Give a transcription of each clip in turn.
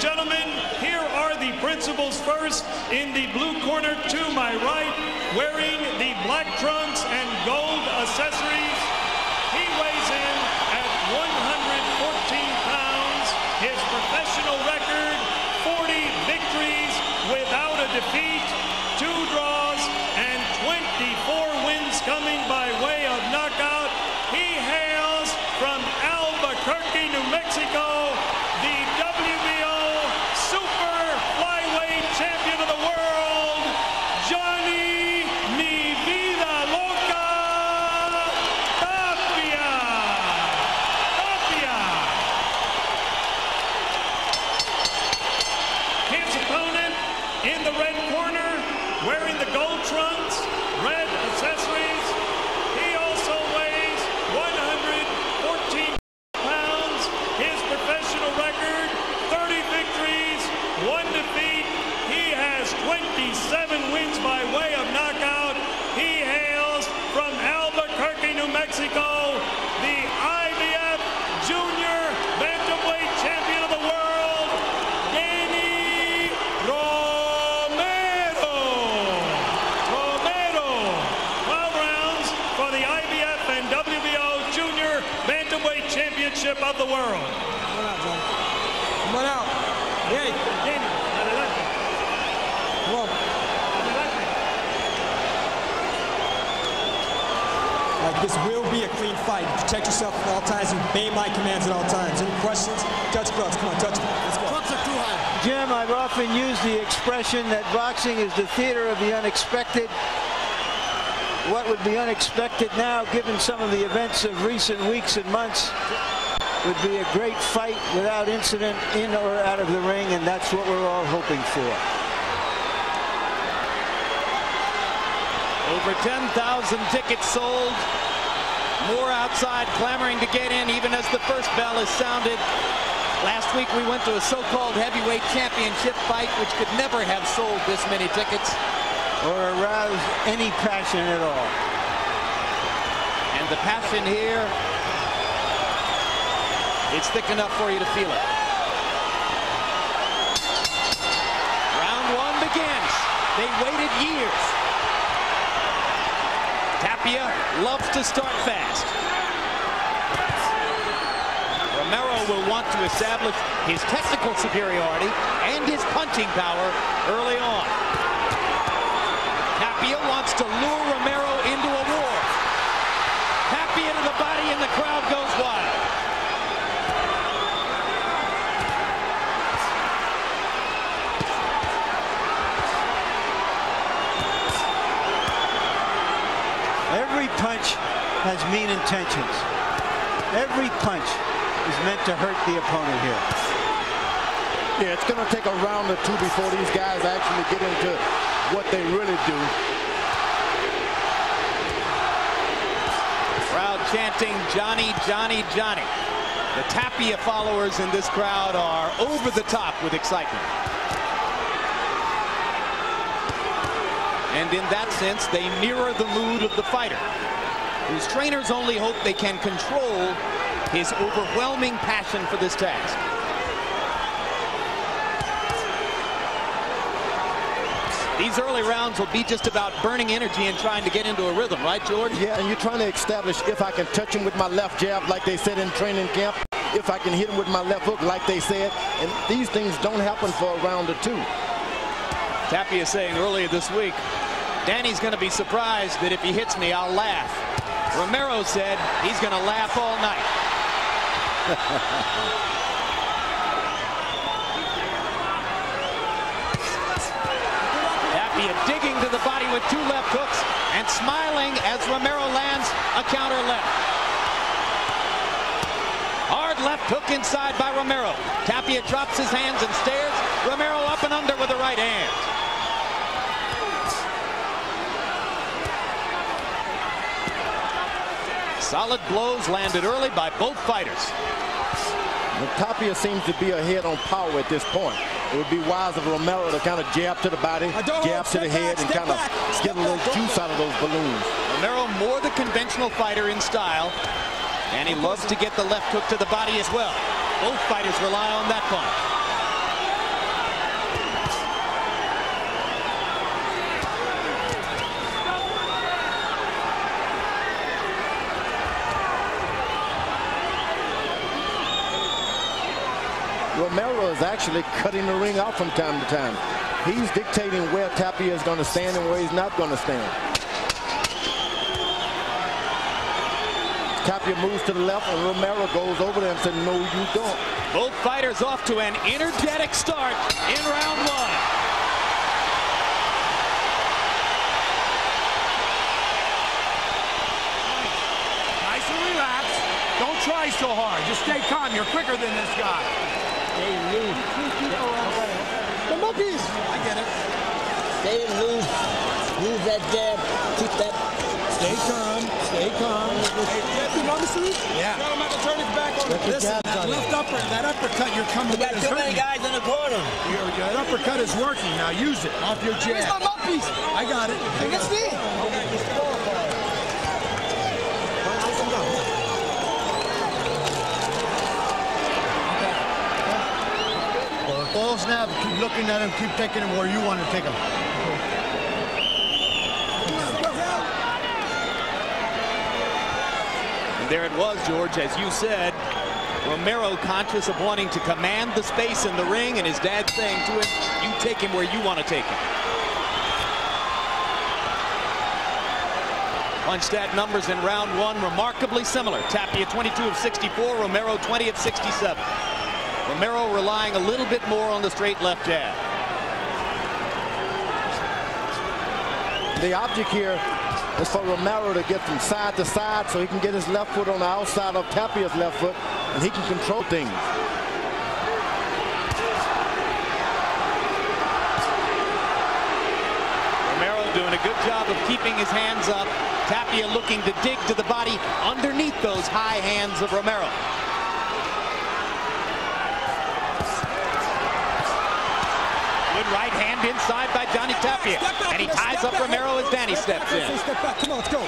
and gentlemen, here are the principals first. In the blue corner to my right, wearing the black trunks and gold accessories, he weighs in at 114 pounds. His professional record, 40 victories without a defeat, 2 draws, and 24 wins coming by way of knockout. He hails from Albuquerque, New Mexico, the WBO Super Flyweight Champion of the World, Johnny Mi Vida Loca Tapia. His opponent in the red corner, wearing the gold trunks, red accessories. He also weighs 114 pounds. His professional record, 30 victories, 1 defeat. He has 27 wins by way of knockout. He hails from Albuquerque, New Mexico, the IBF Junior Bantamweight Champion of the World, Danny Romero. 12 rounds for the IBF and WBO Junior Bantamweight Championship of the World. Come on out, John. Come on out. Hey, Danny. Come on. All right, this will be a clean fight. Protect yourself at all times and obey my commands at all times. Any questions? Touch gloves. Come on, touch them. Let's go. Gloves are too high. Jim, I've often used the expression that boxing is the theater of the unexpected. What would be unexpected now, given some of the events of recent weeks and months, would be a great fight without incident in or out of the ring, and that's what we're all hoping for. Over 10,000 tickets sold, more outside clamoring to get in even as the first bell is sounded. Last week we went to a so-called heavyweight championship fight which could never have sold this many tickets or aroused any passion at all. And the passion here, it's thick enough for you to feel it. Round one begins. They waited years. Tapia loves to start fast. Romero will want to establish his technical superiority and his punching power early on. Tapia wants to lure Romero into a war. Tapia to the body and the crowd goes wild. Every punch has mean intentions. Every punch is meant to hurt the opponent here. Yeah, it's going to take a round or two before these guys actually get into what they really do. Crowd chanting Johnny, Johnny, Johnny. The Tapia followers in this crowd are over the top with excitement. And in that sense, they mirror the mood of the fighter, whose trainers only hope they can control his overwhelming passion for this task. These early rounds will be just about burning energy and trying to get into a rhythm, right, George? Yeah, and you're trying to establish if I can touch him with my left jab, like they said in training camp, if I can hit him with my left hook, like they said, and these things don't happen for a round or two. Tapia saying earlier this week, Danny's going to be surprised that if he hits me, I'll laugh. Romero said he's going to laugh all night. Digging to the body with 2 left hooks and smiling as Romero lands a counter left. Hard left hook inside by Romero. Tapia drops his hands and stares. Romero up and under with the right hand. Solid blows landed early by both fighters. Tapia seems to be ahead on power at this point. It would be wise of Romero to kind of jab to the body, jab to the head, and kind of get a little juice out of those balloons. Romero more the conventional fighter in style, and he loves to get the left hook to the body as well. Both fighters rely on that punch. Romero is actually cutting the ring out from time to time. He's dictating where Tapia is going to stand and where he's not going to stand. Tapia moves to the left, and Romero goes over there and said, no, you don't. Both fighters off to an energetic start in round one. Nice and relax. Don't try so hard. Just stay calm. You're quicker than this guy. Stay loose. Come on, please. I get it. Stay loose. Use that jab. Keep that. Stay calm. Stay calm. Hey, you notice it? Yeah. Got him at the turn his back on the listen, that left upper, that uppercut you're coming with. You got too many guys in the corner. Here we go. That uppercut is working. Now use it. Off your jab. Where's my mouthpiece? I got it. I guess me. Well, the ball snap, keep looking at him, keep taking him where you want to take him. There it was, George, as you said, Romero conscious of wanting to command the space in the ring, and his dad saying to him, you take him where you want to take him. Punch stat numbers in round one remarkably similar. Tapia 22 of 64, Romero 20 of 67. Romero relying a little bit more on the straight left jab. The object here is for Romero to get from side to side so he can get his left foot on the outside of Tapia's left foot, and he can control things. Romero doing a good job of keeping his hands up. Tapia looking to dig to the body underneath those high hands of Romero. Right hand inside by Johnny Tapia, and he ties up Romero as Danny steps in. Come on, let's go.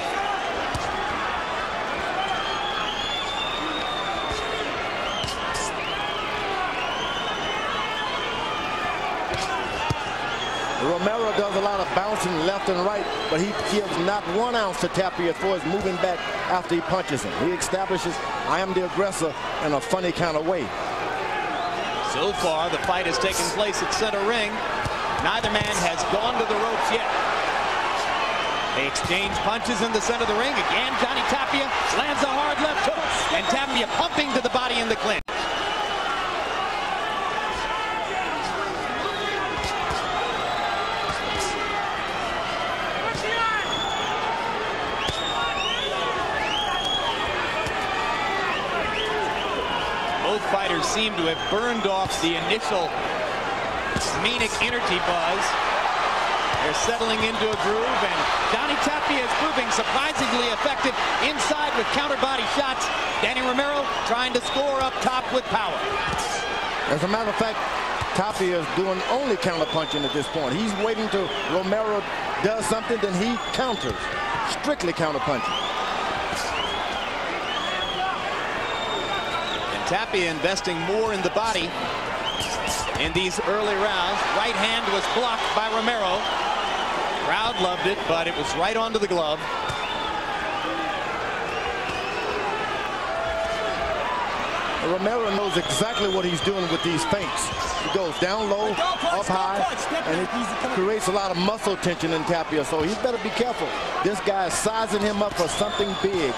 Romero does a lot of bouncing left and right, but he gives not 1 ounce to Tapia for his moving back after he punches him. He establishes, I am the aggressor, in a funny kind of way. So far, the fight has taken place at center ring. Neither man has gone to the ropes yet. They exchange punches in the center of the ring. Again, Johnny Tapia slams a hard left hook, and Tapia pumping to the body in the clinch. Fighters seem to have burned off the initial manic energy buzz. They're settling into a groove, and Johnny Tapia is proving surprisingly effective inside with counter-body shots. Danny Romero trying to score up top with power. As a matter of fact, Tapia is doing only counter-punching at this point. He's waiting till Romero does something, then he counters. Strictly counter-punching. Tapia investing more in the body in these early rounds. Right hand was blocked by Romero. Crowd loved it, but it was right onto the glove. Romero knows exactly what he's doing with these feints. He goes down low, up high, and it creates a lot of muscle tension in Tapia, so he better be careful. This guy is sizing him up for something big.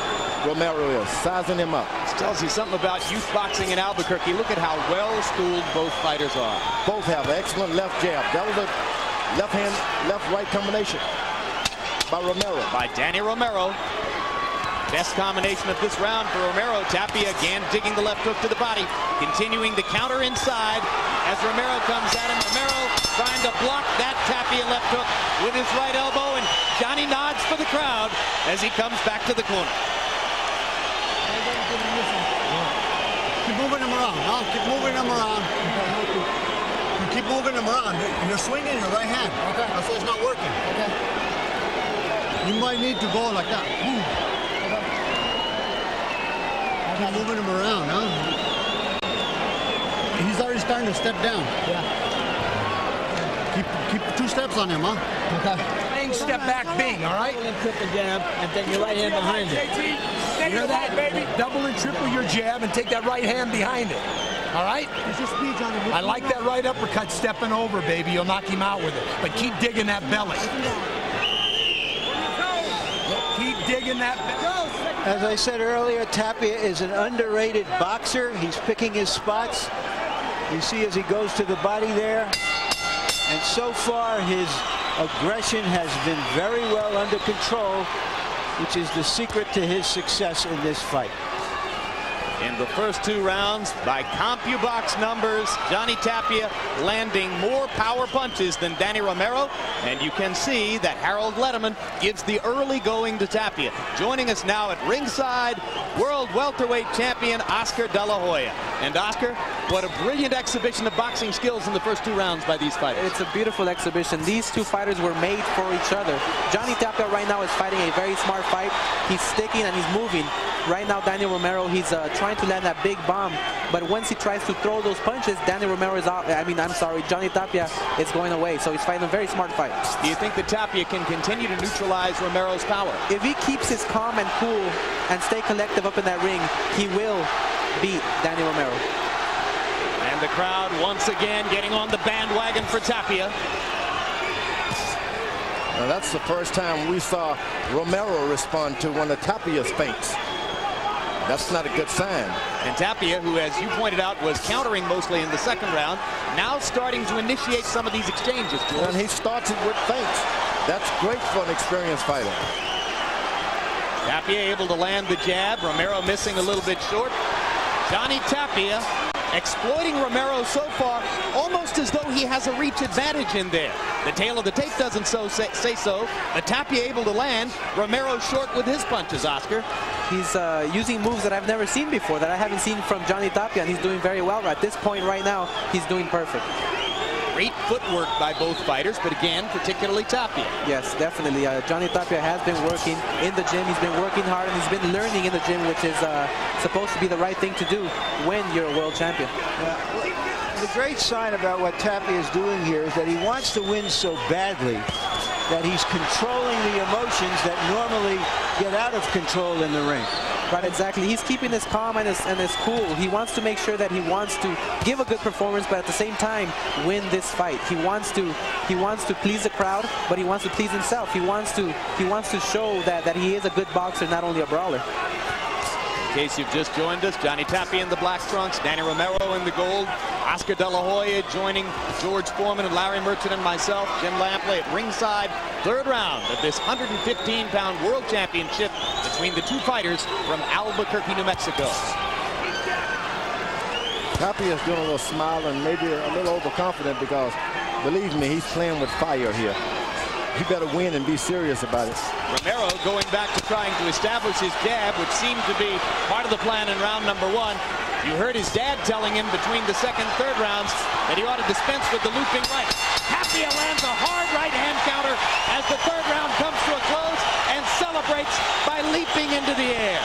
Romero is sizing him up. This tells you something about youth boxing in Albuquerque. Look at how well-schooled both fighters are. Both have an excellent left jab. That was a left-hand, left-right combination by Romero. By Danny Romero. Best combination of this round for Romero. Tapia again digging the left hook to the body. Continuing the counter inside as Romero comes at him. Romero trying to block that Tapia left hook with his right elbow, and Johnny nods for the crowd as he comes back to the corner. Keep moving them around. No, keep moving them around. You keep moving them around. You're swinging your right hand. Okay. That's why it's not working. Okay. You might need to go like that. Move. Okay. Keep moving him around, huh? He's already starting to step down. Yeah. Keep 2 steps on him, huh? Okay. Step back big, all right? Double and triple jab, and take your right hand behind it. You hear that, baby? Double and triple your jab, and take that right hand behind it. All right? There's just speed, Johnny. I like that right uppercut stepping over, baby. You'll knock him out with it. But keep digging that belly. Keep digging that belly. As I said earlier, Tapia is an underrated boxer. He's picking his spots. You see as he goes to the body there. And so far, his aggression has been very well under control, which is the secret to his success in this fight. In the first two rounds, by CompuBox numbers, Johnny Tapia landing more power punches than Danny Romero. And you can see that Harold Letterman gives the early going to Tapia. Joining us now at ringside, world welterweight champion Oscar De La Hoya. And Oscar, what a brilliant exhibition of boxing skills in the first two rounds by these fighters. It's a beautiful exhibition. These two fighters were made for each other. Johnny Tapia right now is fighting a very smart fight. He's sticking and he's moving. Right now, Danny Romero, he's trying to land that big bomb, but once he tries to throw those punches, Danny Romero is out. I mean, I'm sorry, Johnny Tapia is going away, so he's fighting a very smart fight. Do you think that Tapia can continue to neutralize Romero's power? If he keeps his calm and cool and stay collective up in that ring, he will beat Danny Romero. And the crowd once again getting on the bandwagon for Tapia. Now, that's the first time we saw Romero respond to one of Tapia's feints. That's not a good sign. And Tapia, who, as you pointed out, was countering mostly in the second round, now starting to initiate some of these exchanges, George. And he starts it with feints. That's great for an experienced fighter. Tapia able to land the jab. Romero missing a little bit short. Johnny Tapia exploiting Romero so far, almost as though he has a reach advantage in there. The tail of the tape doesn't say so, but Tapia able to land. Romero short with his punches, Oscar. He's using moves that I've never seen before, that I haven't seen from Johnny Tapia, and he's doing very well. At this point right now, he's doing perfect. Great footwork by both fighters, but again, particularly Tapia. Yes, definitely. Johnny Tapia has been working in the gym. He's been working hard, and he's been learning in the gym, which is supposed to be the right thing to do when you're a world champion. The great sign about what Tapia is doing here is that he wants to win so badly that he's controlling the emotions that normally get out of control in the ring. Right, exactly. He's keeping his calm and his cool. He wants to make sure that he wants to give a good performance, but at the same time, win this fight. He wants to please the crowd, but he wants to please himself. He wants to show that he is a good boxer, not only a brawler. In case you've just joined us, Johnny Tapia in the black trunks, Danny Romero in the gold, Oscar De La Hoya joining George Foreman and Larry Merchant and myself, Jim Lampley at ringside. Third round of this 115-pound world championship between the two fighters from Albuquerque, New Mexico. Tapia's doing a little smile and maybe a little overconfident because, believe me, he's playing with fire here. You better win and be serious about it. Romero going back to trying to establish his jab, which seemed to be part of the plan in round number one. You heard his dad telling him between the second and third rounds that he ought to dispense with the looping right. Tapia lands a hard right-hand counter as the third round comes to a close and celebrates by leaping into the air.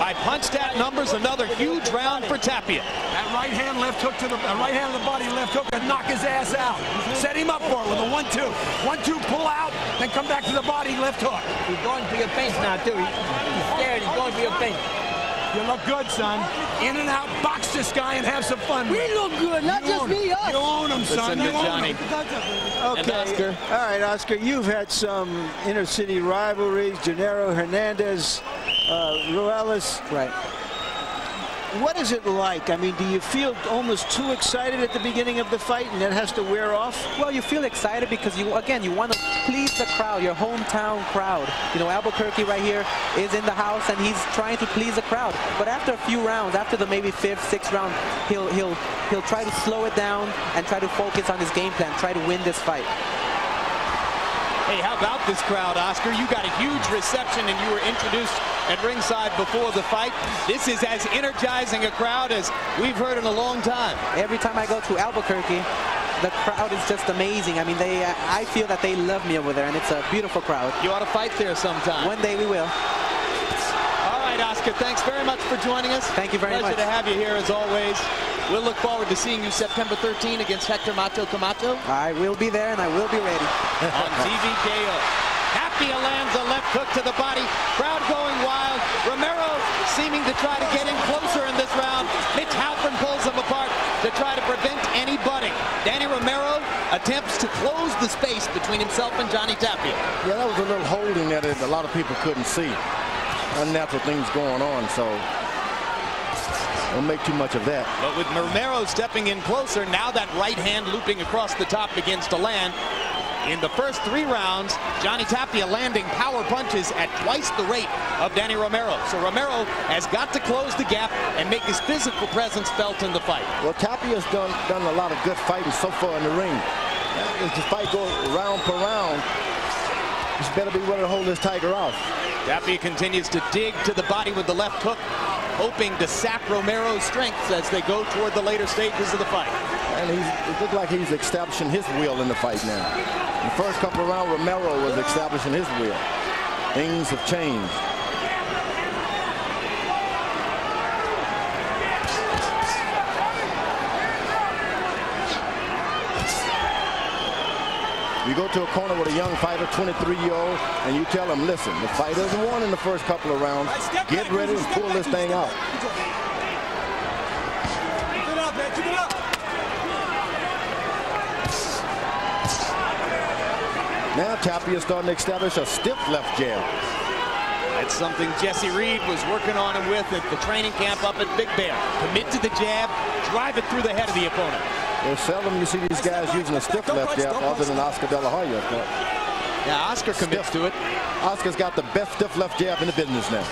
By punch stat numbers, another huge round for Tapia. That right hand, left hook to the right hand of the body, left hook, and knock his ass out. Set him up for it with a 1-2. 1-2 pull out, then come back to the body, left hook. He's going for your face now, too. He's scared, he's going for your face. You look good, son. In and out, box this guy and have some fun. We look good, not just me, us. You own him, son. You own him. Okay, Oscar. All right, Oscar, you've had some inner city rivalries. Genaro Hernandez, Ruelas. Right. What is it like? I mean, do you feel almost too excited at the beginning of the fight and that has to wear off? Well, you feel excited because, you want to please the crowd, your hometown crowd. You know, Albuquerque right here is in the house and he's trying to please the crowd. But after a few rounds, after the maybe fifth, sixth round, he'll try to slow it down and try to focus on his game plan, try to win this fight. Hey, how about this crowd, Oscar? You got a huge reception and you were introduced at ringside before the fight. This is as energizing a crowd as we've heard in a long time. Every time I go to Albuquerque, the crowd is just amazing. I mean, I feel that they love me over there, and it's a beautiful crowd. You ought to fight there sometime. One day we will. All right, Oscar, thanks very much for joining us. Thank you very much. Pleasure to have you here, as always. We'll look forward to seeing you September 13 against Hector Mato Camacho. I will be there, and I will be ready. On TVKO. Tapia lands a left hook to the body. Crowd going wild. Romero seeming to try to get in closer in this round. Mitch Halpern pulls him apart to try to prevent any budding. Danny Romero attempts to close the space between himself and Johnny Tapia. Yeah, that was a little holding that a lot of people couldn't see. Unnatural things going on, so don't make too much of that. But with Romero stepping in closer, now that right hand looping across the top begins to land. In the first three rounds, Johnny Tapia landing power punches at twice the rate of Danny Romero. So Romero has got to close the gap and make his physical presence felt in the fight. Well, Tapia's done a lot of good fighting so far in the ring. If the fight goes round for round, he's better be willing to hold this tiger off. Tapia continues to dig to the body with the left hook, hoping to sap Romero's strengths as they go toward the later stages of the fight. And it looked like he's establishing his will in the fight now. The first couple of rounds, Romero was establishing his will. Things have changed. You go to a corner with a young fighter, 23-year-old, and you tell him, listen, the fight doesn't won in the first couple of rounds. Get ready and pull this thing out. Keep it up, man. Keep it up. Now Tapia is starting to establish a stiff left jab. That's something Jesse Reed was working on him with at the training camp up at Big Bear. Commit to the jab, drive it through the head of the opponent. There's seldom you see these guys using a stiff left jab other than Oscar De La Hoya. Yeah, Oscar commits to it. Oscar's got the best stiff left jab in the business now.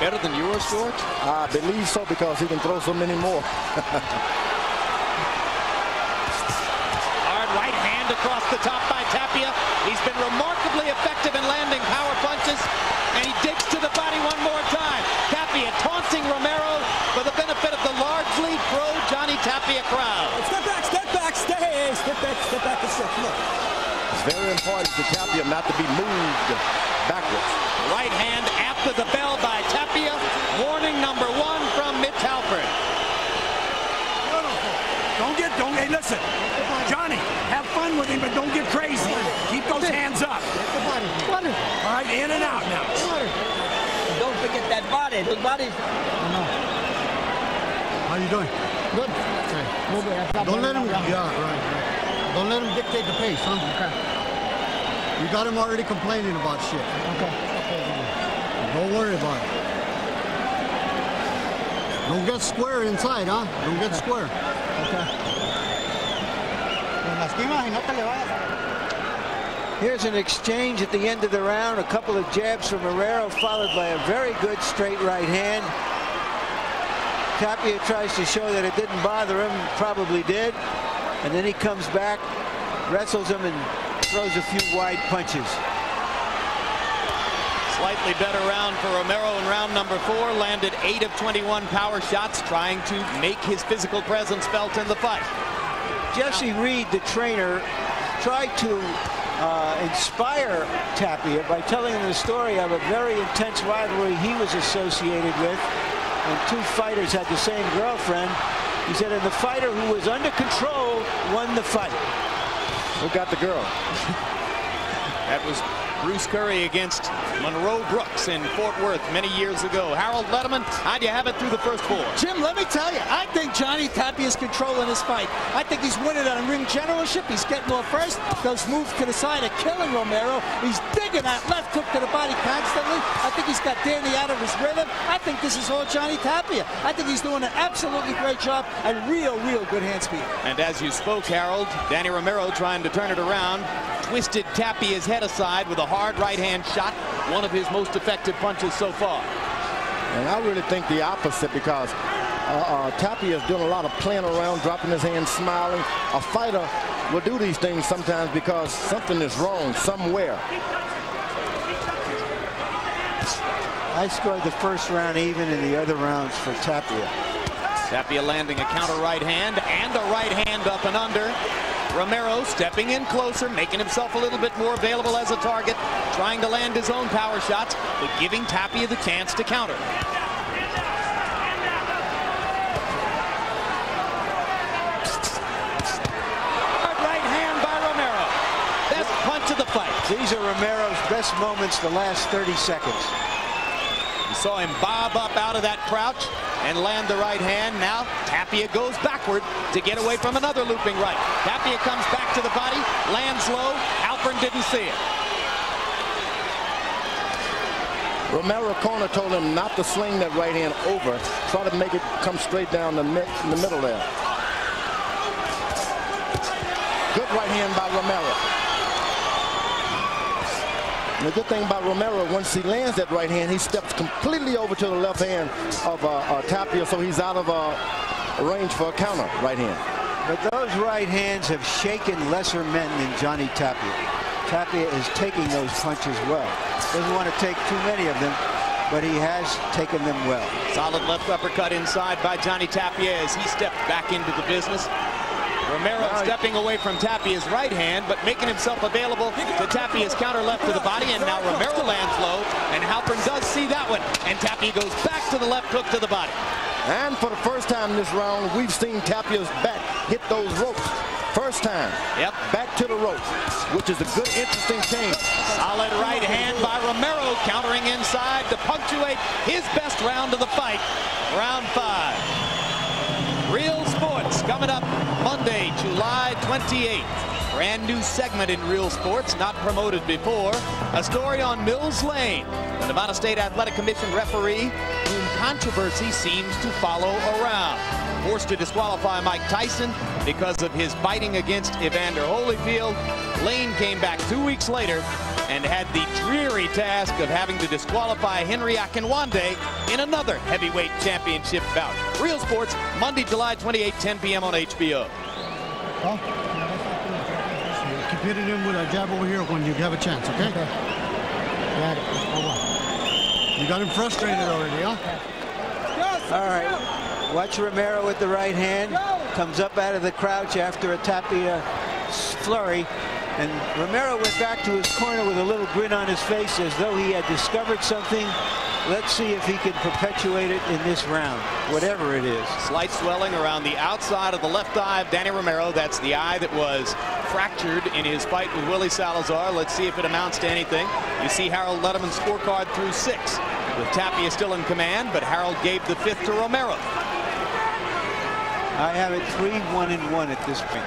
Better than yours, George? I believe so, because he can throw so many more. Hard right hand across the top by Tapia. He's been remarkably effective in landing power punches, and he digs to the body one more time. Tapia taunting Romero for the benefit of the largely pro Johnny Tapia crowd. Step back, step back, stay. Step back, and step. Look. It's very important to Tapia not to be moved backwards. Right hand after the bell by Tapia. Warning number one from Mitch Halpern. Don't, hey, listen, Johnny, have fun with him, but don't get crazy. Keep those hands up. All right, in and out now. Don't forget that body. The body. How are you doing? Good. Okay. Don't let him. Yeah, right. Don't let him dictate the pace, huh? Okay. You got him already complaining about shit. Okay. Don't worry about it. Don't get square inside, huh? Don't get square. Here's an exchange at the end of the round. A couple of jabs from Romero, followed by a very good straight right hand. Tapia tries to show that it didn't bother him. Probably did. And then he comes back, wrestles him, and throws a few wide punches. Slightly better round for Romero in round number 4. Landed 8 of 21 power shots, trying to make his physical presence felt in the fight. Jesse Reed, the trainer, tried to inspire Tapia by telling him the story of a very intense rivalry he was associated with, and two fighters had the same girlfriend. He said, and the fighter who was under control won the fight. Who got the girl? That was Bruce Curry against Monroe Brooks in Fort Worth many years ago. Harold Letterman, how'd you have it through the first 4? Jim, let me tell you, I think Johnny Tapia is controlling his fight. I think he's winning on ring generalship. He's getting more first. Those moves to the side are killing Romero. He's digging that left hook to the body constantly. I think he's got Danny out of his rhythm. I think this is all Johnny Tapia. I think he's doing an absolutely great job and real good hand speed. And as you spoke, Harold, Danny Romero trying to turn it around, twisted Tapia's head aside with a hard right-hand shot, one of his most effective punches so far. And I really think the opposite, because Tapia is doing a lot of playing around, dropping his hand, smiling. A fighter will do these things sometimes because something is wrong somewhere. I scored the first round even in the other rounds for Tapia. Tapia landing a counter right hand and a right hand up and under. Romero stepping in closer, making himself a little bit more available as a target, trying to land his own power shots, but giving Tapia the chance to counter. These are Romero's best moments the last 30 seconds. You saw him bob up out of that crouch and land the right hand. Now Tapia goes backward to get away from another looping right. Tapia comes back to the body, lands low. Halpern didn't see it. Romero corner told him not to sling that right hand over. Try to make it come straight down the middle there. Good right hand by Romero. And the good thing about Romero, once he lands that right hand, he steps completely over to the left hand of Tapia, so he's out of range for a counter right hand. But those right hands have shaken lesser men than Johnny Tapia. Tapia is taking those punches well. Doesn't want to take too many of them, but he has taken them well. Solid left uppercut inside by Johnny Tapia as he stepped back into the business. Romero stepping away from Tapia's right hand, but making himself available to Tapia's counter left to the body, and now Romero lands low, and Halpern does see that one, and Tapia goes back to the left hook to the body. And for the first time this round, we've seen Tapia's back hit those ropes. First time. Yep. Back to the ropes, which is a good, interesting change. Solid right hand by Romero, countering inside to punctuate his best round of the fight, round 5. Real Sports coming up Monday, July 28th. Brand new segment in Real Sports, not promoted before. A story on Mills Lane, the Nevada State Athletic Commission referee whom controversy seems to follow around. Forced to disqualify Mike Tyson because of his biting against Evander Holyfield, Lane came back 2 weeks later and had the dreary task of having to disqualify Henry Akinwande in another heavyweight championship bout. Real Sports, Monday, July 28, 10 p.m. on HBO. Well, compete it in with a jab over here when you have a chance, okay? Got it. Oh, wow. You got him frustrated already, huh? All right. Watch Romero with the right hand. Comes up out of the crouch after a Tapia flurry. And Romero went back to his corner with a little grin on his face as though he had discovered something. Let's see if he can perpetuate it in this round, whatever it is. Slight swelling around the outside of the left eye of Danny Romero. That's the eye that was fractured in his fight with Willie Salazar. Let's see if it amounts to anything. You see Harold Letterman's scorecard through 6. With Tapia still in command, but Harold gave the 5th to Romero. I have it 3-1-1 at this point.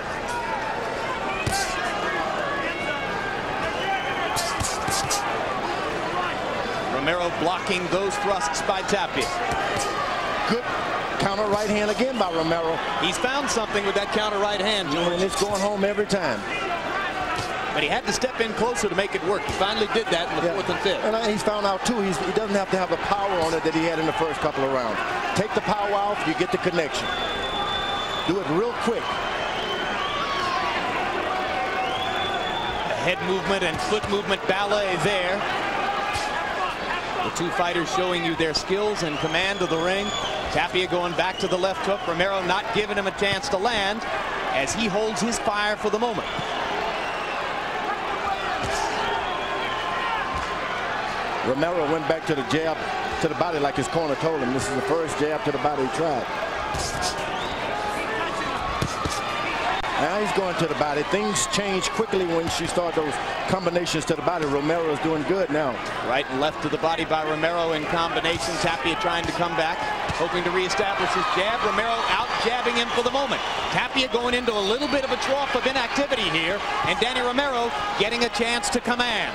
Romero blocking those thrusts by Tapia. Good counter right hand again by Romero. He's found something with that counter right hand, George. And it's going home every time. But he had to step in closer to make it work. He finally did that in the 4th and 5th. And he's found out, too, he doesn't have to have the power on it that he had in the first couple of rounds. Take the power off, you get the connection. Do it real quick. The head movement and foot movement ballet there. The two fighters showing you their skills and command of the ring. Tapia going back to the left hook. Romero not giving him a chance to land as he holds his fire for the moment. Romero went back to the jab to the body like his corner told him. This is the first jab to the body he tried. Now he's going to the body. Things change quickly when she starts those combinations to the body. Romero's doing good now. Right and left to the body by Romero in combination. Tapia trying to come back, hoping to reestablish his jab. Romero out jabbing him for the moment. Tapia going into a little bit of a trough of inactivity here, and Danny Romero getting a chance to command.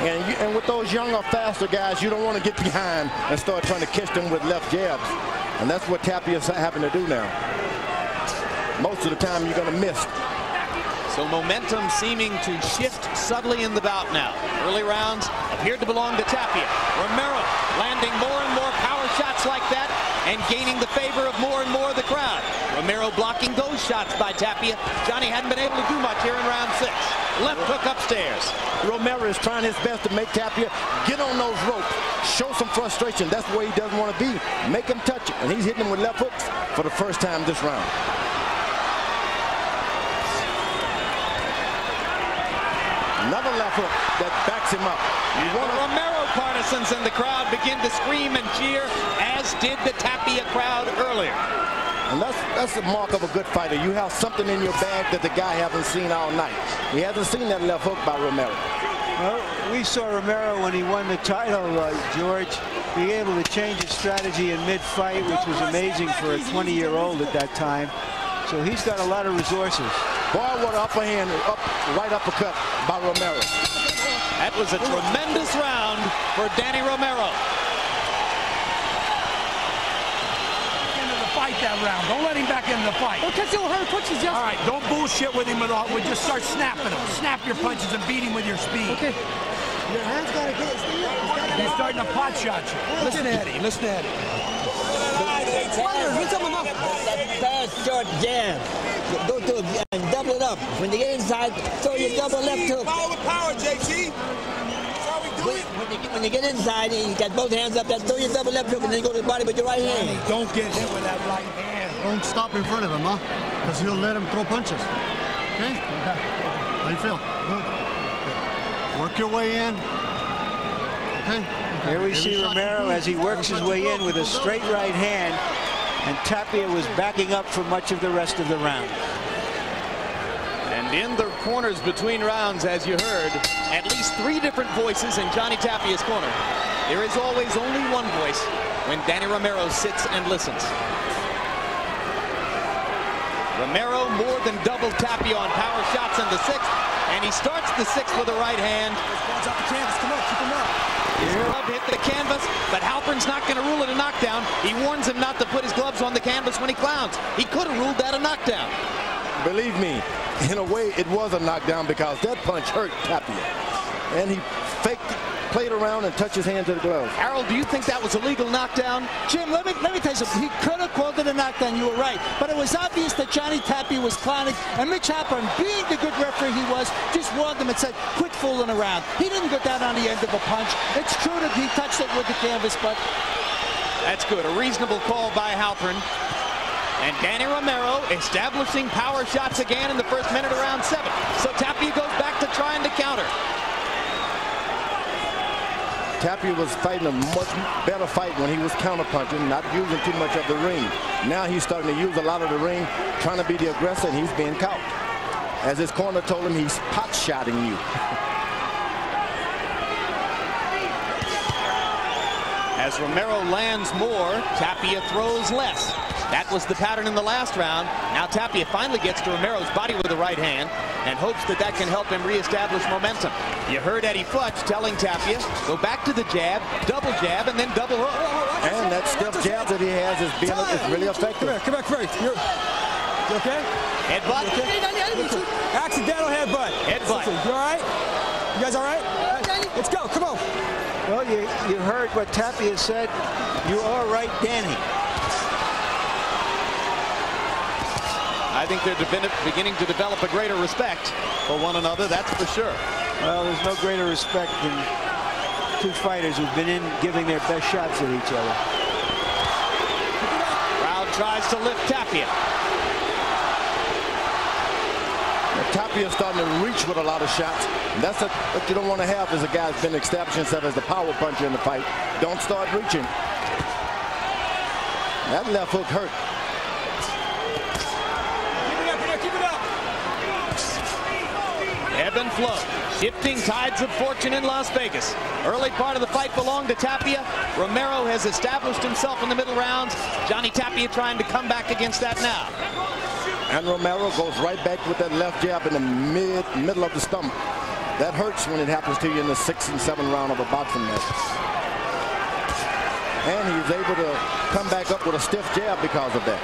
And with those younger, faster guys, you don't want to get behind and start trying to catch them with left jabs. And that's what Tapia's having to do now. Most of the time you're going to miss. So momentum seeming to shift subtly in the bout now. Early rounds appeared to belong to Tapia. Romero landing more and more power shots like that and gaining the favor of more and more of the crowd. Romero blocking those shots by Tapia. Johnny hadn't been able to do much here in round 6. Left hook upstairs. Romero is trying his best to make Tapia get on those ropes, show some frustration. That's where he doesn't want to be. Make him touch it. And he's hitting him with left hooks for the first time this round. Another left hook that backs him up. You want Romero partisans in the crowd begin to scream and cheer, as did the Tapia crowd earlier. And that's the mark of a good fighter. You have something in your bag that the guy hasn't seen all night. He hasn't seen that left hook by Romero. Well, we saw Romero when he won the title, George, be able to change his strategy in mid-fight, which was amazing for a 20-year-old at that time. So he's got a lot of resources. Ballwater upper hand, right uppercut by Romero. That was a tremendous round for Danny Romero. That round. Don't let him back into the fight. Because he'll hurt punches. All right, don't bullshit with him at all. We just start snapping him. Snap your punches and beat him with your speed. Okay. Your hand's got to get. He's starting to pot shot you. Listen to Eddie. Listen to Eddie. What's up with that bad short jab? Go to and double it up. When you get inside, throw your double left hook. Power with power, JT. When you get inside, you got both hands up, that's throw your double left hook and then go to the body with your right hand. Don't get hit with that right hand. Don't stop in front of him, huh? Because he'll let him throw punches. Okay? How you feel? Good. Work your way in. Okay? Here we see Romero as he works his way in with a straight right hand, and Tapia was backing up for much of the rest of the round. And in the corners between rounds, as you heard, at least three different voices in Johnny Tapia's corner. There is always only one voice when Danny Romero sits and listens. Romero more than doubled Tapia on power shots in the sixth, and he starts the sixth with a right hand. His glove hit the canvas, but Halpern's not going to rule it a knockdown. He warns him not to put his gloves on the canvas when he clowns. He could have ruled that a knockdown. Believe me, in a way, it was a knockdown because that punch hurt Tapia. And he faked it, played around, and touched his hand to the glove. Harold, do you think that was a legal knockdown? Jim, let me tell you something. He could have called it a knockdown. You were right. But it was obvious that Johnny Tapia was clowning, and Mitch Halpern, being the good referee he was, just warned him and said, quit fooling around. He didn't go down on the end of a punch. It's true that he touched it with the canvas, but... That's good. A reasonable call by Halpern. And Danny Romero establishing power shots again in the first minute of round 7. So Tapia goes back to trying to counter. Tapia was fighting a much better fight when he was counterpunching, not using too much of the ring. Now he's starting to use a lot of the ring, trying to be the aggressor, and he's being caught. As his corner told him, he's pot-shotting you. As Romero lands more, Tapia throws less. That was the pattern in the last round. Now Tapia finally gets to Romero's body with the right hand and hopes that that can help him reestablish momentum. You heard Eddie Futch telling Tapia, go back to the jab, and then double hook. And that stiff jab that he has is really effective. Come back, Frank. You okay? Headbutt. Accidental headbutt. Headbutt. You all right? You guys all right? Let's go. Come on. Well, you heard what Tapia said. You are right, Danny. I think they're beginning to develop a greater respect for one another, that's for sure. Well, there's no greater respect than two fighters who've been in giving their best shots at each other. Crowd tries to lift Tapia. Tapia's starting to reach with a lot of shots. That's what you don't want to have as a guy that's been establishing himself as the power puncher in the fight. Don't start reaching. That left hook hurt. Keep it up. Ebb and flow. Shifting tides of fortune in Las Vegas. Early part of the fight belonged to Tapia. Romero has established himself in the middle rounds. Johnny Tapia trying to come back against that now. And Romero goes right back with that left jab in the middle of the stomach. That hurts when it happens to you in the 6th and 7th round of a boxing match. And he's able to come back up with a stiff jab because of that.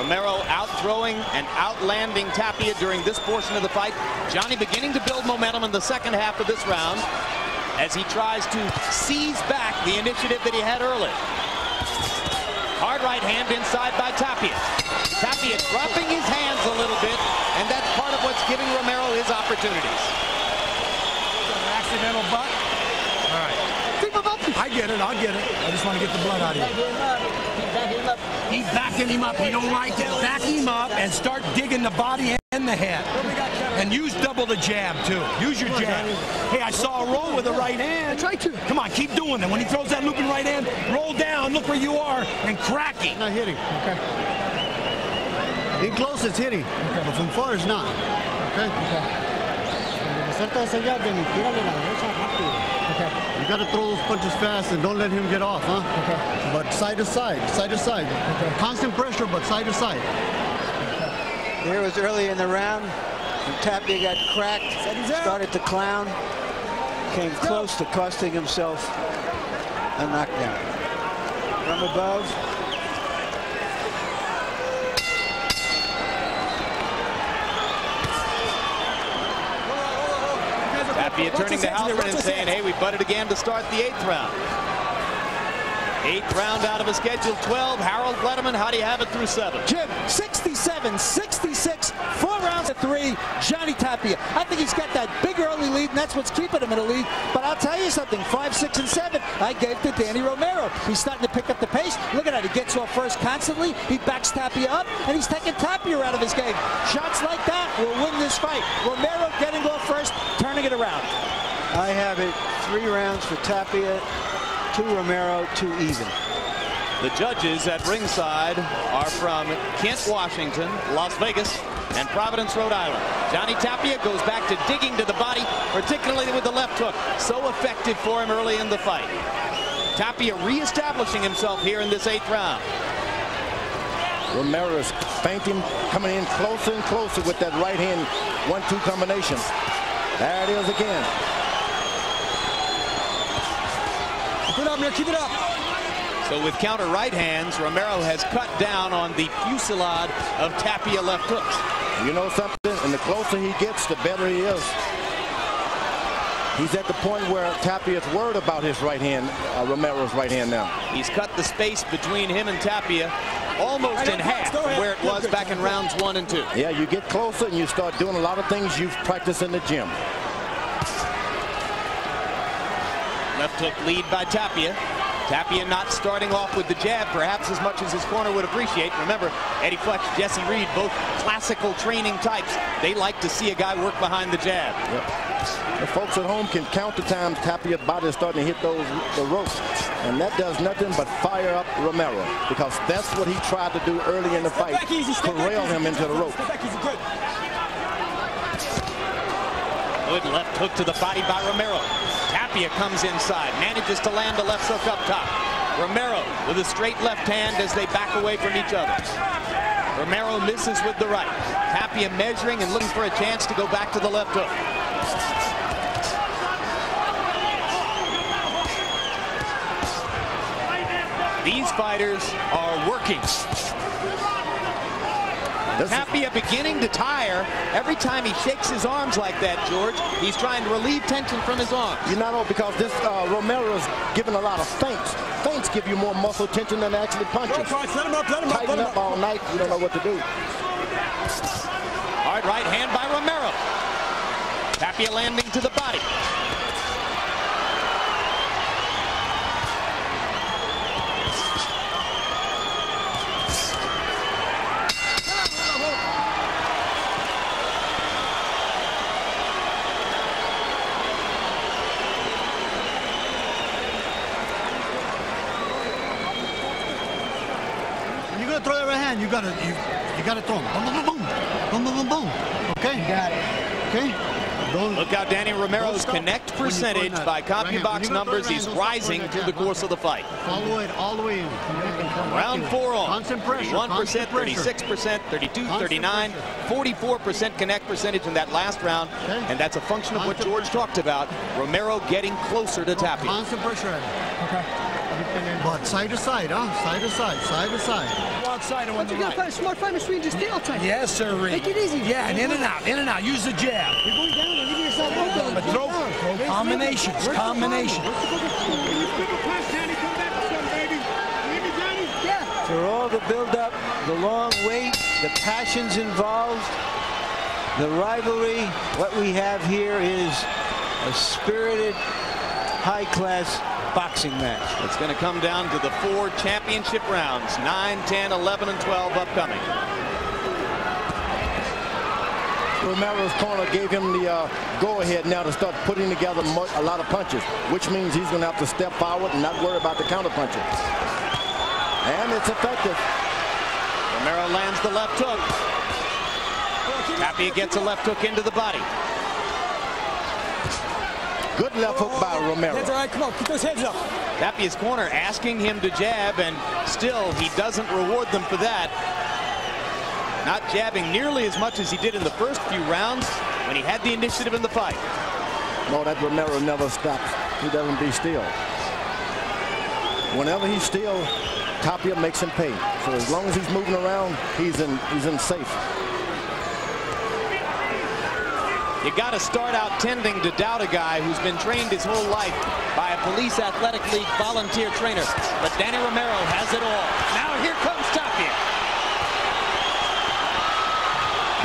Romero out-throwing and out-landing Tapia during this portion of the fight. Johnny beginning to build momentum in the second half of this round as he tries to seize back the initiative that he had early. Hard right hand inside by Tapia. Tapia dropping his hands a little bit, and that's part of what's giving Romero his opportunities. An accidental butt. All right. I get it. I'll get it. I just want to get the blood out of you. He's backing him up. He don't like it. Back him up and start digging the body and the head. And use double the jab, too. Use your jab. Hey, I saw a roll with the right hand. Try to. Come on, keep doing it. When he throws that looping right hand, roll down, look where you are, and crack it. Not hitting. Okay. In close, it's hitting. Okay. But from far, it's not. Okay. suelta esa llave, tírale la derecha rápido. Okay. You got to throw those punches fast and don't let him get off, huh? Okay. But side to side, side to side. Okay. Constant pressure, but side to side. Okay. Here was early in the round. Tapia got cracked, started to clown, came close to costing himself a knockdown. From above. Tapia turning to Halpern and saying, hey, we butted again to start the 8th round. 8th round out of a scheduled 12. Harold Letterman, how do you have it through 7? Jim, 67, 66, 4 rounds at 3. Johnny Tapia. I think he's got that big early lead, and that's what's keeping him in the lead. But I'll tell you something, 5, 6, and 7, I gave to Danny Romero. He's starting to pick up the pace. Look at that, he gets off first constantly. He backs Tapia up, and he's taking Tapia out of his game. Shots like that will win this fight. Romero getting off first, turning it around. I have it 3 rounds for Tapia. 2 Romero, 2 even. The judges at ringside are from Kent, Washington, Las Vegas, and Providence, Rhode Island. Johnny Tapia goes back to digging to the body, particularly with the left hook. So effective for him early in the fight. Tapia reestablishing himself here in this 8th round. Romero's banking, coming in closer and closer with that right hand 1-2 combination. There it is again. Keep it up, man. Keep it up. So with counter right hands, Romero has cut down on the fusillade of Tapia left hooks. You know something? And the closer he gets, the better he is. He's at the point where Tapia's worried about his right hand, Romero's right hand now. He's cut the space between him and Tapia almost in half from where it was back in rounds 1 and 2. Yeah, you get closer and you start doing a lot of things you've practiced in the gym. Left hook lead by Tapia. Tapia not starting off with the jab perhaps as much as his corner would appreciate. Remember, Eddie Futch, Jesse Reed, both classical training types. They like to see a guy work behind the jab. Yep. The folks at home can count the times Tapia's body is starting to hit the ropes. And that does nothing but fire up Romero, because that's what he tried to do early in the fight. Corral him into the ropes. Good left hook to the body by Romero. Tapia comes inside, manages to land a left hook up top. Romero with a straight left hand as they back away from each other. Romero misses with the right. Tapia measuring and looking for a chance to go back to the left hook. These fighters are working. Tapia beginning to tire every time he shakes his arms like that, George. He's trying to relieve tension from his arms. You know, because this Romero's giving a lot of feints. Feints give you more muscle tension than actually punches. Let him up, let him up. Tighten up all night, you don't know what to do. Hard right hand by Romero. Tapia landing to the body. You gotta throw him. Boom, boom, boom, boom, boom, boom. Okay. You got it. Okay. Don't look out, Danny Romero's connect percentage by CompuBox numbers. He's rising through the course of the fight. Follow it all the way in. Round 4 on. 1%, 36%, 32, 39, 44% connect percentage in that last round, and that's a function of what George talked about. Romero getting closer to Tapia. Constant pressure. Okay. But side to side, huh? Side to side, side to side. Outside and one to the right. Find a smart fight machine, just stay outside. Yes, sir, Reed. Take it easy. Yeah, and in and out, in and out. Use the jab. You're going down and you get yourself open. But throw combinations, combinations. For all the build-up, the long wait, the passions involved, the rivalry, what we have here is a spirited, high-class boxing match. It's going to come down to the 4 championship rounds, 9, 10, 11, and 12 upcoming. Romero's corner gave him the go-ahead now to start putting together a lot of punches, which means he's going to have to step forward and not worry about the counter punches. And it's effective. Romero lands the left hook. Tapia gets a left hook into the body. Good left hook by Romero. That's all right. Come on, keep those heads up. Tapia's corner asking him to jab, and still he doesn't reward them for that. Not jabbing nearly as much as he did in the first few rounds when he had the initiative in the fight. No, that Romero never stops. He doesn't be still. Whenever he's still, Tapia makes him pay. So as long as he's moving around, he's in safe. You got to start out tending to doubt a guy who's been trained his whole life by a police athletic league volunteer trainer. But Danny Romero has it all. Now here comes Tapia.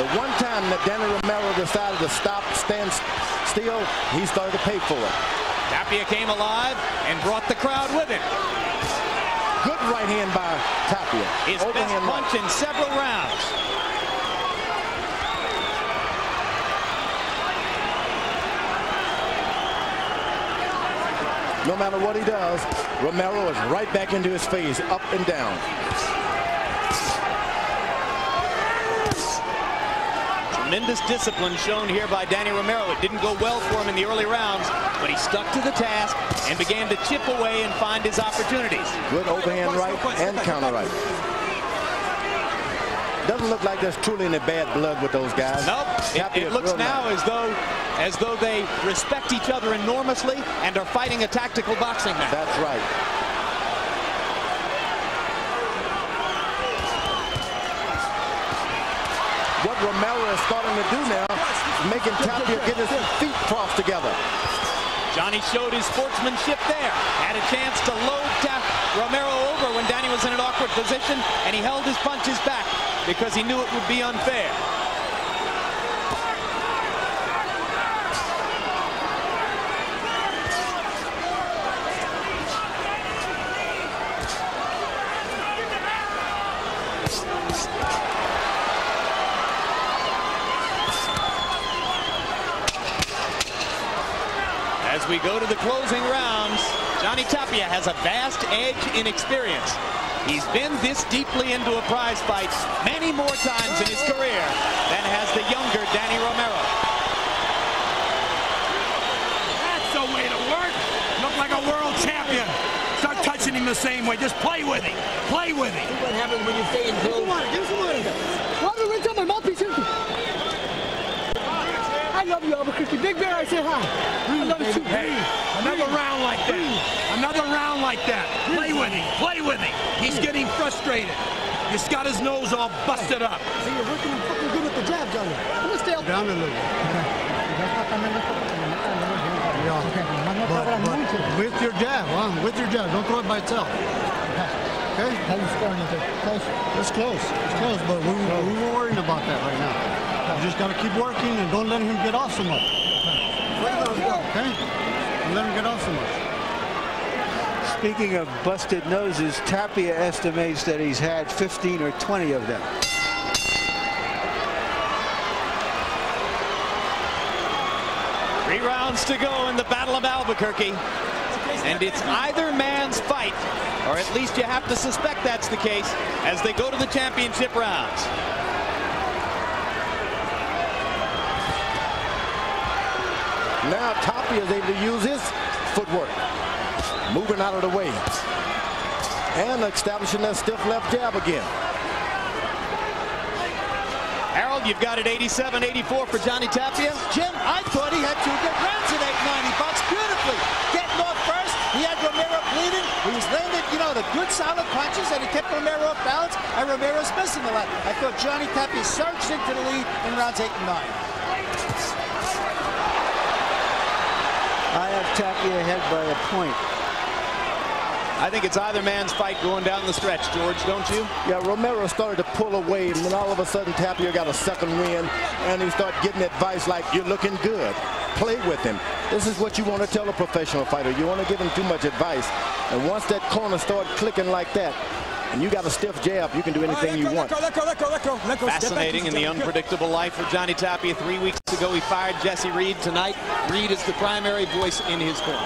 The one time that Danny Romero decided to stop, stand still, he started to pay for it. Tapia came alive and brought the crowd with him. Good right hand by Tapia. His best punch in several rounds. No matter what he does, Romero is right back into his face, up and down. Tremendous discipline shown here by Danny Romero. It didn't go well for him in the early rounds, but he stuck to the task and began to chip away and find his opportunities. Good overhand right and counter right. Doesn't look like there's truly any bad blood with those guys. Nope. It looks now as though they respect each other enormously and are fighting a tactical boxing match. That's right. What Romero is starting to do now is making Tapia get his feet crossed together. Johnny showed his sportsmanship there. Had a chance to load Romero over when Danny was in an awkward position, and he held his punches back because he knew it would be unfair. We go to the closing rounds. Johnny Tapia has a vast edge in experience. He's been this deeply into a prize fight many more times in his career than has the younger Danny Romero. That's the way to work. Look like a world champion. Start touching him the same way. Just play with him. Play with him. What happens when you stay in close? Give some money. Why don't we tell my mouthpiece? I love you, Albuquerque. Big Bear, I say hi. Another round like that. Another round like that. Play with him. Play with him. He's getting frustrated. He's got his nose all busted up. See, you're working fucking good with the jab, Johnny. I'm gonna stay up down a little bit. But with your jab, with your jab. Don't throw it by itself. Okay? It's close. It's close, but we were worried about that right now. You just got to keep working and don't let him get off so much. Okay? Don't let him get off so much. Speaking of busted noses, Tapia estimates that he's had 15 or 20 of them. Three rounds to go in the Battle of Albuquerque. And it's either man's fight, or at least you have to suspect that's the case, as they go to the championship rounds. Now Tapia is able to use his footwork, moving out of the way, and establishing that stiff left jab again. Harold, you've got it 87-84 for Johnny Tapia. Jim, I thought he had two good rounds at 890. Boxed beautifully. Getting off first, he had Romero bleeding. He was landing, you know, the good solid punches, and he kept Romero off balance, and Romero's missing a lot. I thought Johnny Tapia surged into the lead in rounds 8 and 9. I have Tapia ahead by a point. I think it's either man's fight going down the stretch, George, don't you? Yeah, Romero started to pull away, and then all of a sudden Tapia got a second wind, and he started getting advice like, you're looking good. Play with him. This is what you want to tell a professional fighter. You want to give him too much advice. And once that corner started clicking like that, and you got a stiff jab, you can do anything you want. Fascinating in the unpredictable life of Johnny Tapia. 3 weeks ago, he fired Jesse Reed. Tonight, Reed is the primary voice in his corner.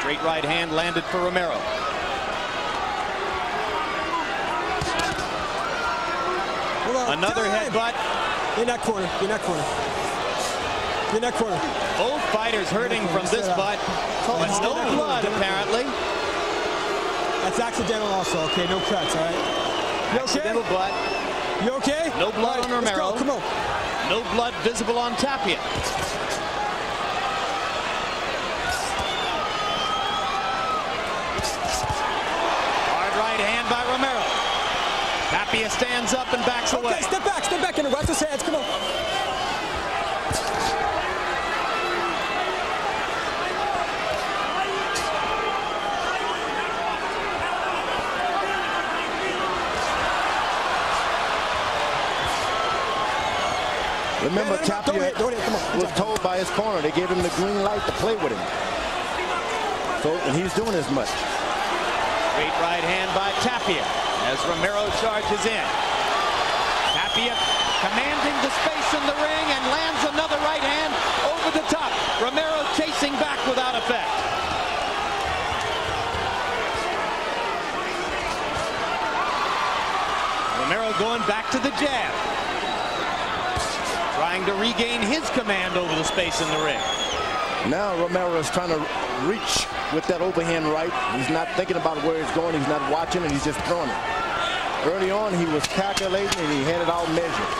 Straight right hand landed for Romero. Another headbutt. In that corner. In that corner. In that corner. Both fighters hurting from this butt. It's no blood, apparently. That's accidental also. Okay, no cuts, all right? You accidental okay? Butt. You okay? No blood on Romero. Let's go. Come on. No blood visible on Tapia. Hand by Romero. Tapia stands up and backs away. Okay, step back, in the ref's hands. Come on. Remember, yeah, Tapia was told by his corner. They gave him the green light to play with him. So, and he's doing as much. Great right hand by Tapia as Romero charges in. Tapia commanding the space in the ring and lands another right hand over the top. Romero chasing back without effect. Romero going back to the jab. Trying to regain his command over the space in the ring. Now Romero is trying to reach with that overhand right. He's not thinking about where he's going. He's not watching, and he's just throwing it. Early on, he was calculating, and he had it all measured.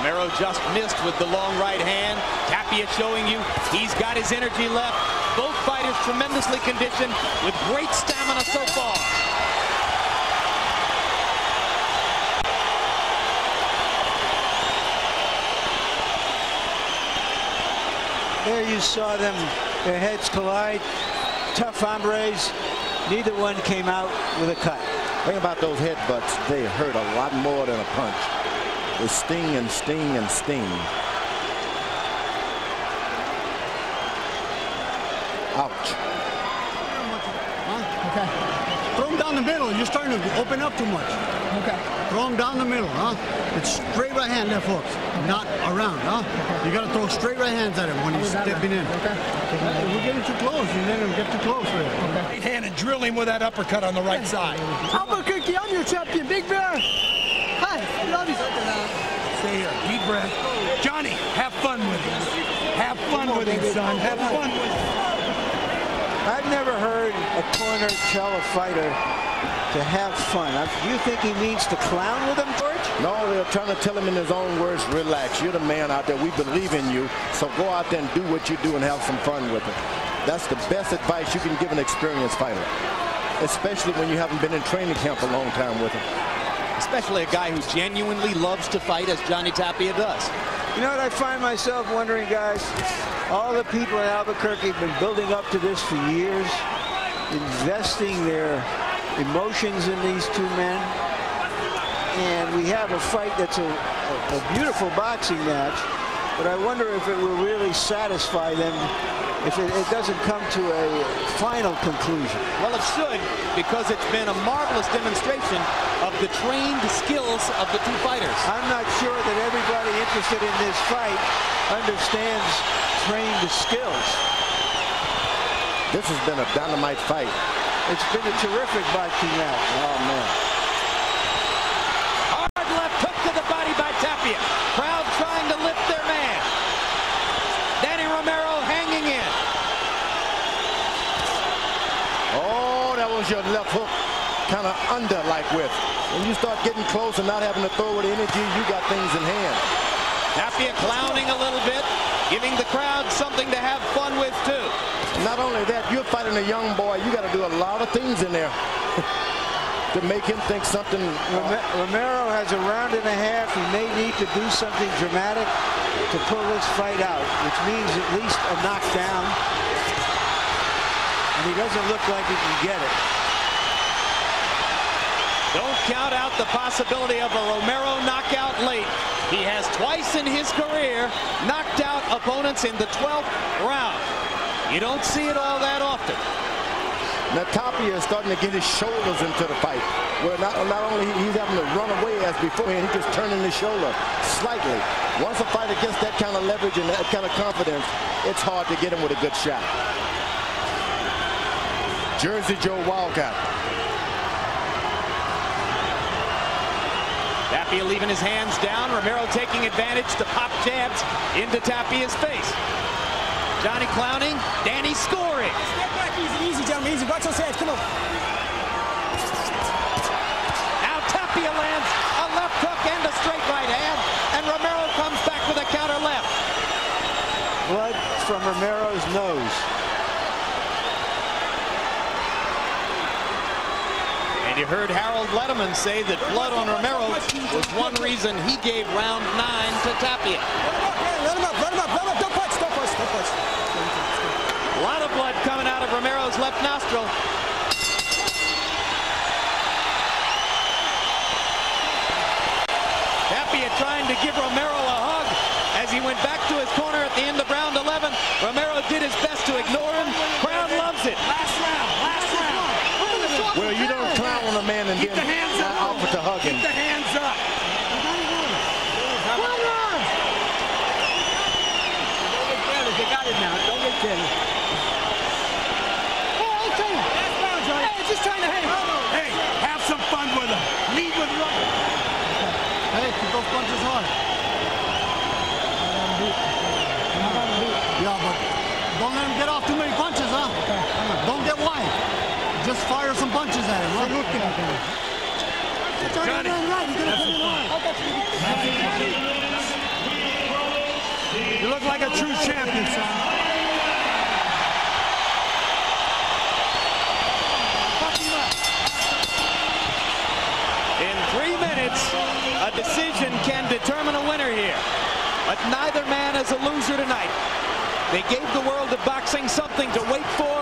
Romero just missed with the long right hand. Tapia showing you he's got his energy left. Both fighters tremendously conditioned with great stamina so far. There you saw them, their heads collide. Tough hombres. Neither one came out with a cut. Think about those headbutts. They hurt a lot more than a punch. They sting and sting and sting. Ouch. Huh? Okay. Throw him down the middle. You're starting to open up too much. Okay. Throw him down the middle, huh? It's straight right hand there, folks. Not around, huh? You got to throw straight right hands at him when he's stepping in. Okay. We're getting too close. You let him get too close with it. Right hand and drill him with that uppercut on the right side. Albuquerque, I'm your champion, Big Bear. Hi. Stay here. Deep breath. Johnny, have fun with him. Have fun with him, son. Have fun with him. I've never heard a corner tell a fighter to have fun. You think he means to clown with him, George? No, they're trying to tell him in his own words, relax. You're the man out there. We believe in you. So go out there and do what you do and have some fun with it. That's the best advice you can give an experienced fighter, especially when you haven't been in training camp a long time with him. Especially a guy who genuinely loves to fight, as Johnny Tapia does. You know what I find myself wondering, guys? All the people in Albuquerque have been building up to this for years, investing their emotions in these two men, and we have a fight that's a beautiful boxing match, but I wonder if it will really satisfy them if it doesn't come to a final conclusion. Well, it should, because it's been a marvelous demonstration of the trained skills of the two fighters. I'm not sure that everybody interested in this fight understands trained skills. This has been a dynamite fight. It's been a terrific boxing match. Oh, man. Hard left hook to the body by Tapia. Crowd trying to lift their man. Danny Romero hanging in. Oh, that was your left hook. Kind of under-like with. When you start getting close and not having to throw with energy, you got things in hand. Tapia clowning a little bit, giving the crowd something to have fun with, too. Not only that, you're fighting a young boy. You got to do a lot of things in there to make him think something. Romero has a round and a half. He may need to do something dramatic to pull this fight out, which means at least a knockdown. And he doesn't look like he can get it. Don't count out the possibility of a Romero knockout late. He has twice in his career knocked out opponents in the 12th round. You don't see it all that often. Now Tapia is starting to get his shoulders into the fight. Where not only he's having to run away as before, he's just turning his shoulder slightly. Once a fight against that kind of leverage and that kind of confidence, it's hard to get him with a good shot. Jersey Joe Walcott. Tapia leaving his hands down. Romero taking advantage to pop jabs into Tapia's face. Johnny clowning, Danny scoring. Step back easy, easy, gentlemen, easy. Watch those hands, come on. Now Tapia lands a left hook and a straight right hand, and Romero comes back with a counter left. Blood from Romero's nose. And you heard Harold Letterman say that blood on Romero was one reason he gave round 9 to Tapia. Let him up, let him up, let him up. Don't punch, don't punch, don't punch. A lot of blood coming out of Romero's left nostril. Tapia trying to give Romero a hug as he went back to his corner at the end of round 11. Romero did his best to ignore him. Crowd loves it. Last round, last round. Well, you don't clown on a man and then offer to hug him. Keep the hands up. Well done. Don't get jealous. They got it now. Don't get jealous. Oh, okay. That's fine, Johnny. Hey, just trying to hang. Hey, have some fun with him. Lead with him. Hey, keep those punches hard. Yeah, but don't let him get off too many punches, huh? Don't get wide. Just fire some punches at him. Right? Johnny. You look like a true champion, son. In 3 minutes, a decision can determine a winner here. But neither man is a loser tonight. They gave the world of boxing something to wait for,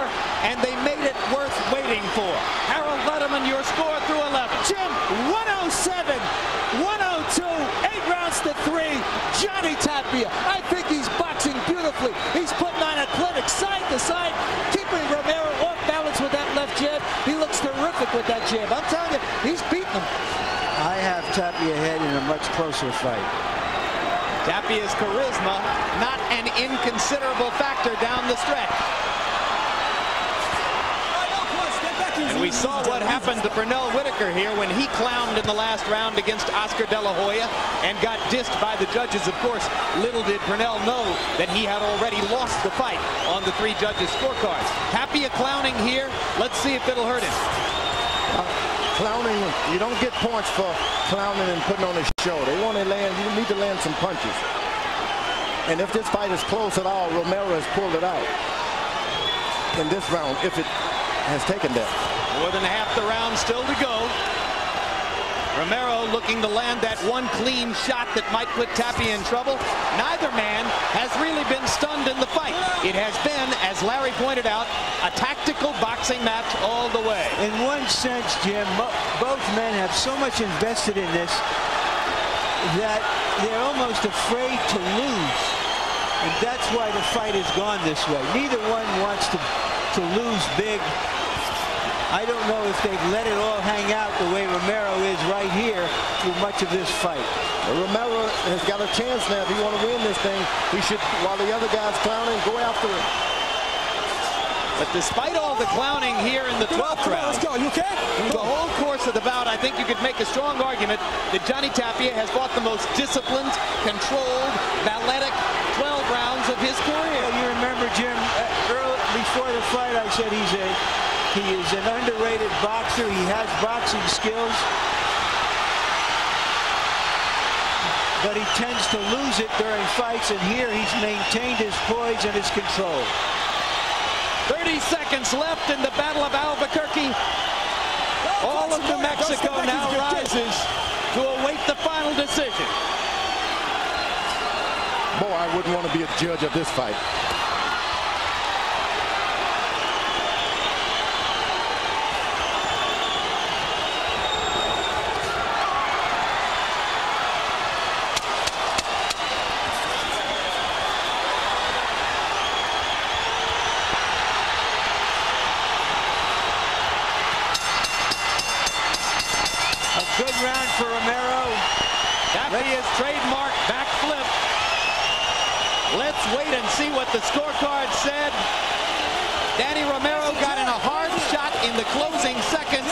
and they made it worth waiting for. Harold Letterman, your score through 11. Jim, 107, 102, 8 rounds to 3. Johnny Tapia, I think he's boxing beautifully. He's putting on athletics side to side, keeping Romero off balance with that left jab. He looks terrific with that jab. I'm telling you, he's beating him. I have Tapia ahead in a much closer fight. Tapia's charisma, not an inconsiderable factor down the stretch. And we saw what happened to Pernell Whitaker here when he clowned in the last round against Oscar De La Hoya and got dissed by the judges. Of course, little did Pernell know that he had already lost the fight on the 3 judges' scorecards. Tapia clowning here. Let's see if it'll hurt him. Clowning, you don't get points for clowning and putting on a show. They want to land, you need to land some punches. And if this fight is close at all, Romero has pulled it out in this round, if it has taken that. More than half the round still to go. Romero looking to land that one clean shot that might put Tapia in trouble. Neither man has really been stunned in the fight. It has been, as Larry pointed out, a tactical boxing match all the way. In one sense, Jim, both men have so much invested in this that they're almost afraid to lose. And that's why the fight has gone this way. Neither one wants to lose big. I don't know if they've let it all hang out the way Romero is right here through much of this fight. Well, Romero has got a chance now. If he wants to win this thing, he should, while the other guy's clowning, go after him. But despite all the clowning here in the 12th round, let's go. You okay? The whole course of the bout, I think you could make a strong argument that Johnny Tapia has fought the most disciplined, controlled, balletic 12 rounds of his career. Well, you remember, Jim, before the fight, I said He is an underrated boxer. He has boxing skills, but he tends to lose it during fights, and here he's maintained his poise and his control. 30 seconds left in the Battle of Albuquerque. All of New Mexico now rises to await the final decision. Boy, I wouldn't want to be a judge of this fight. The scorecard said Danny Romero got in a hard shot in the closing seconds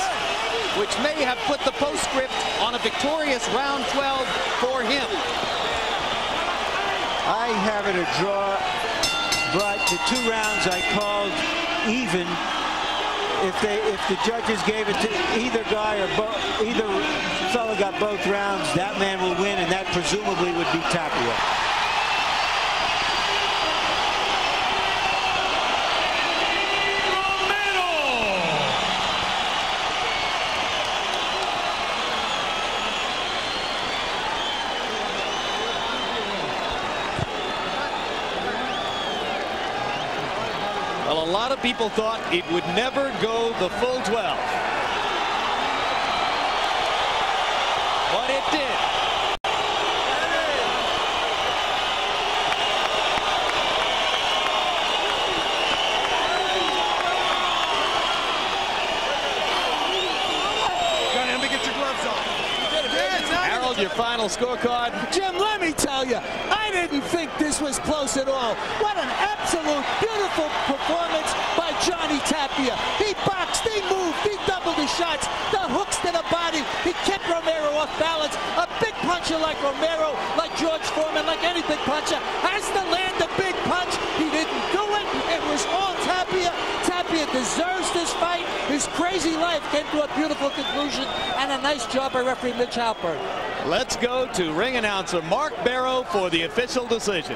which may have put the postscript on a victorious round 12 for him. I have it a draw, but the two rounds I called even. If the judges gave it to either guy or both, either fellow got both rounds, that man will win, and that presumably would be Tapia. A lot of people thought it would never go the full 12. But it did. Johnny, let me get your gloves on. Harold, your final scorecard. Jim, let me tell you, I didn't think this was close at all. What an absolute beautiful performance by Johnny Tapia. He boxed, he moved, he doubled his shots, the hooks to the body. He kept Romero off balance. A big puncher like Romero, like George Foreman, like any big puncher, has to land a big punch. He didn't do it. It was all Tapia. Tapia deserves this fight. His crazy life came to a beautiful conclusion, and a nice job by referee Mitch Halpern. Let's go to ring announcer Mark Barrow for the official decision.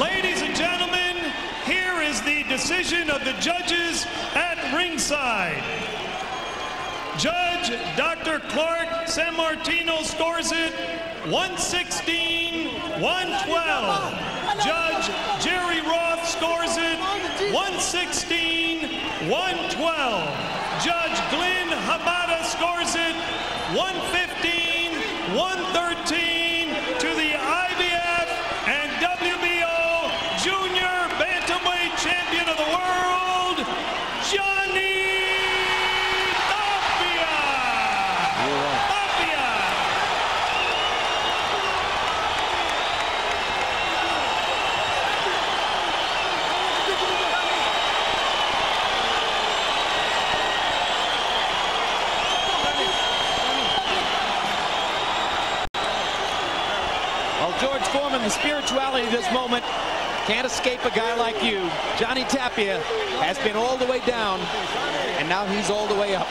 Ladies and gentlemen, here is the decision of the judges at ringside. Judge Dr. Clark San Martino scores it 116-112. Judge Jerry Roth scores it 116-112. Judge Glenn Hamada scores it 115-113 to the IBF and WBO Junior Bantamweight Champion of the World, Johnny Foreman. The spirituality of this moment can't escape a guy like you. Johnny Tapia has been all the way down, and now he's all the way up.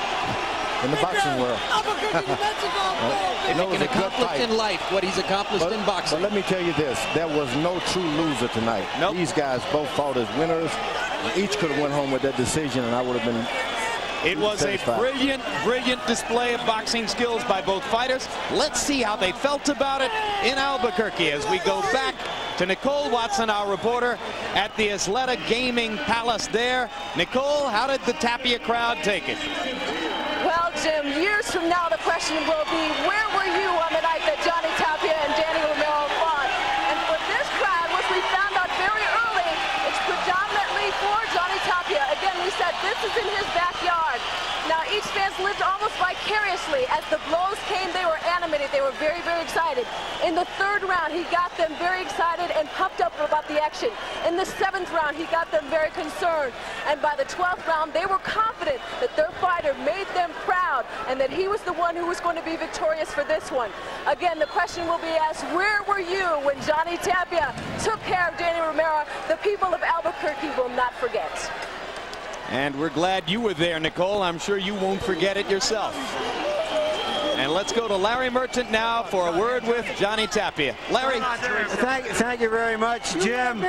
In the boxing world. Well, it was an accomplished in life, what he's accomplished in boxing. But let me tell you this, there was no true loser tonight. Nope. These guys both fought as winners. Each could have went home with that decision, and I would have been... It was a brilliant, brilliant display of boxing skills by both fighters. Let's see how they felt about it in Albuquerque as we go back to Nicole Watson, our reporter at the Isleta Gaming Palace there. Nicole, how did the Tapia crowd take it? Well, Jim, years from now, the question will be, where were you on the night that Johnny Tapia and Danny Romero fought? And for this crowd, which we found out very early, it's predominantly for Johnny Tapia. Again, we said this is in his backyard. Now, each fans lived almost vicariously. As the blows came, they were animated. They were very, very excited. In the third round, he got them very excited and pumped up about the action. In the seventh round, he got them very concerned. And by the 12th round, they were confident that their fighter made them proud and that he was the one who was going to be victorious for this one. Again, the question will be asked, where were you when Johnny Tapia took care of Danny Romero? The people of Albuquerque will not forget. And we're glad you were there, Nicole. I'm sure you won't forget it yourself. And let's go to Larry Merchant now for a word with Johnny Tapia. Larry. Thank you very much, Jim.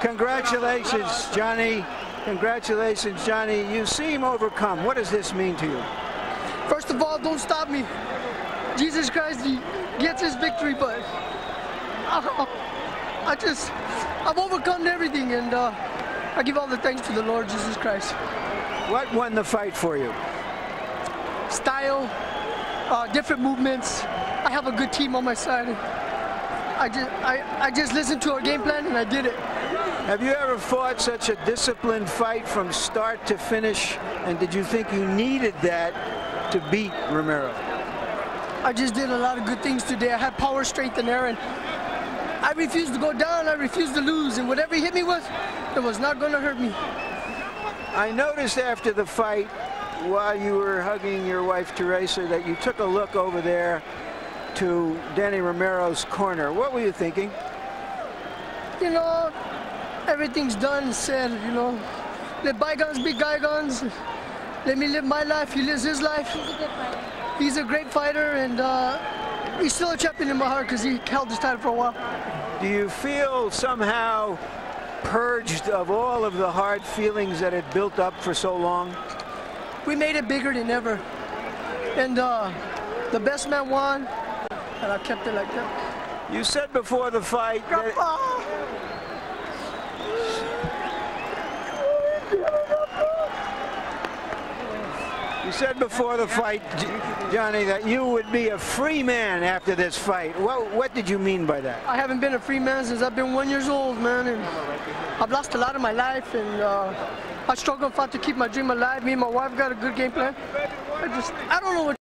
Congratulations, Johnny. Congratulations, Johnny. You seem overcome. What does this mean to you? First of all, don't stop me. Jesus Christ, he gets his victory, but I've overcome everything, and I give all the thanks to the Lord Jesus Christ. What won the fight for you? Style, different movements. I have a good team on my side. I just listened to our game plan and I did it. Have you ever fought such a disciplined fight from start to finish, and did you think you needed that to beat Romero? I just did a lot of good things today. I had power, strength, and air, and I refused to go down. I refused to lose, and whatever hit me was not going to hurt me. I noticed after the fight, while you were hugging your wife Teresa, that you took a look over there to Danny Romero's corner. What were you thinking? You know, everything's done and said, you know. Let bygones be bygones. Let me live my life. He lives his life. He's a good fighter. He's a great fighter, and he's still a champion in my heart because he held his title for a while. Do you feel somehow purged of all of the hard feelings that had built up for so long? We made it bigger than ever, and the best man won, and I kept it like that. You said before the fight that you said before the fight, Johnny, that you would be a free man after this fight. What did you mean by that? I haven't been a free man since I've been 1 year old, man, and I've lost a lot of my life, and I struggled and fought to keep my dream alive. Me and my wife got a good game plan. I don't know what